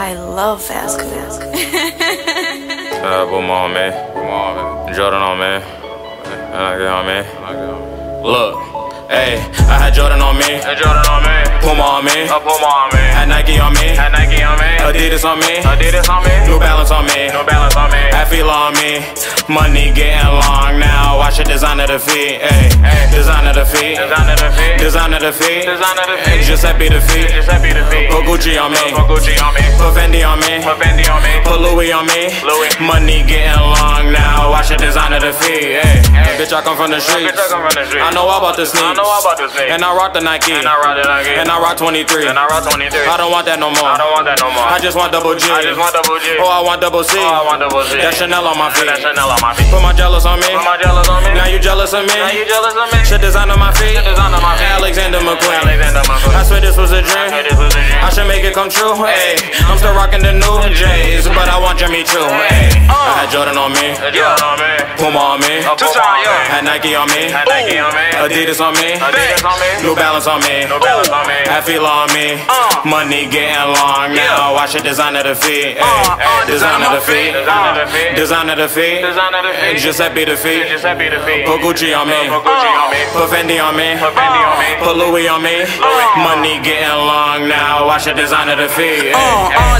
I love Fast Connect. Put my on, man. Jordan on, man. Look, hey, I had Jordan on me. Puma on me. Had Nike on me. Adidas on me. New Balance on me. I feel on me. Money getting long now. Watch it, designer the feet. Hey, designer the feet. Designer the feet. Giuseppe the feet. Put Gucci on me. Put Fendi on me. Put Louis on me. Money getting long now. Watch it, designer the feet. Hey, bitch, I come from the streets. I know all about the sneakers. And I rock the Nike. And I rock 23. I don't want that no more. I just want double G. Oh, I want double C. That Chanel on my feet. Put my jealous on me. Now you jealous of me. Shit design on my feet. Alexander McQueen. I swear this was a dream. I should make it come true. Ay. I'm still rocking the new J's, but I want Jimmy Choo. I had Jordan on me. Puma on me. Had Nike on me. Adidas on me. New Balance on me. Had Fila on me. Money getting long now. I should design the feet. Design the feet. Design the feet. Giuseppe the feet. Put Gucci on me. Put Fendi on me. Put Louis on me. Money getting long now. I should design the feet.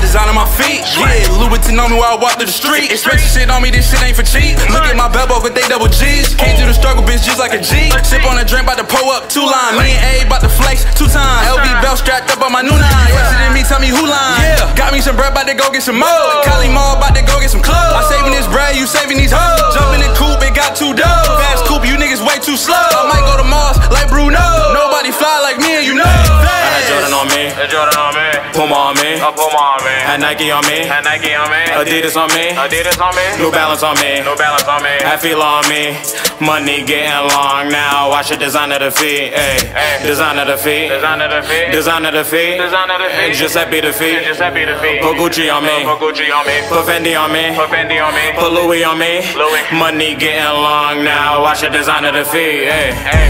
Design my feet. Yeah, Louis on me while I walk through the street. Expensive shit on me, this shit ain't for cheap. Look at my belt buckle, they double G's. Came through the struggle, bitch, just like a G. Sip on a drink, bout to pull up two line. Me and A bout to flex two times. LB belt strapped up on my new nine. Yesterday me tell me who lying. Yeah, got me some bread, bout to go get some more. Cali Mall, bout to go get some clothes. I saving this bread, you saving these hoes. Jump in the coupe, it got two doors. Fast coupe, you niggas way too slow. I might go to Mars like Bruno. Nobody fly like me and you know. Fast. Jordan on me. Puma on me. Had Nike on me. Adidas on me. New Balance on me. Had Fila on me. Money getting long now. I should design the feet. Design the feet. Design the feet. Giuseppe the feet. Put Gucci on me. Put Fendi on me. Put Louis on me. Money getting long now. I should design the feet.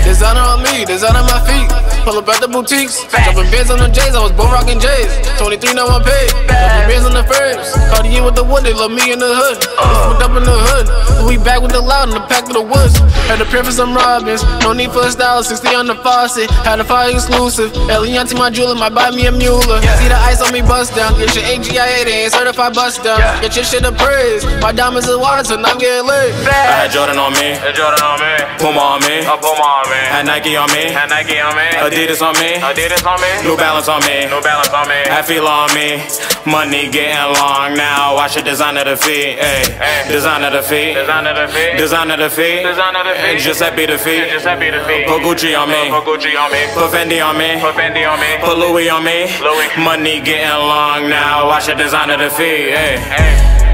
Designer on me. Designer my feet. Pull up at the boutiques. Jumping bins on the J's. I was born rocking J's. 23 now I'm paid. Jumping bins on the Ferris. Cartier with the wood. They love me in the hood. Put up in the hood. We back with the loud in the pack of the woods. Had a pair for some robins, no need for a stylist, 60 on the faucet. Had a fire exclusive, Eliante my jeweler, might buy me a Mueller. See the ice on me bust down, get your AGIA, they ain't certified bust down. Get your shit appraised, my diamonds is water, and I'm getting lit. I had Jordan on me, Puma on me, had Nike on me, Adidas on me, New Balance on me, had Fila on me. Money getting long now, I should design the feet. Design the feet, design the feet. Giuseppe the feet. Put Gucci on me. Put Fendi on me. Put Louis on me. Money getting long now. I should design the feet.